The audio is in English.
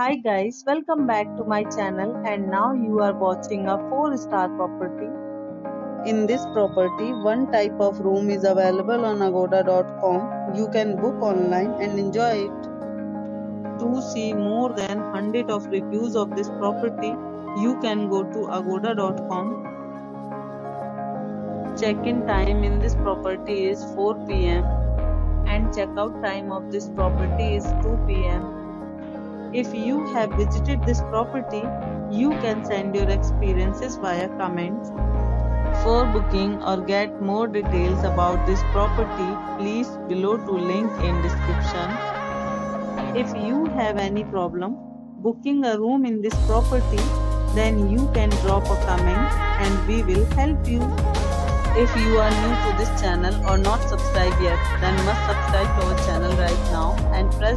Hi guys, welcome back to my channel, and now you are watching a 4-star property. In this property, one type of room is available on agoda.com. You can book online and enjoy it. To see more than 100 of reviews of this property, you can go to agoda.com. Check-in time in this property is 4 p.m. and check-out time of this property is 2 p.m. If you have visited this property, you can send your experiences via comments. For booking or get more details about this property, please below to link in description. If you have any problem booking a room in this property, then you can drop a comment and we will help you. If you are new to this channel or not subscribed yet, then must subscribe to our channel right now and press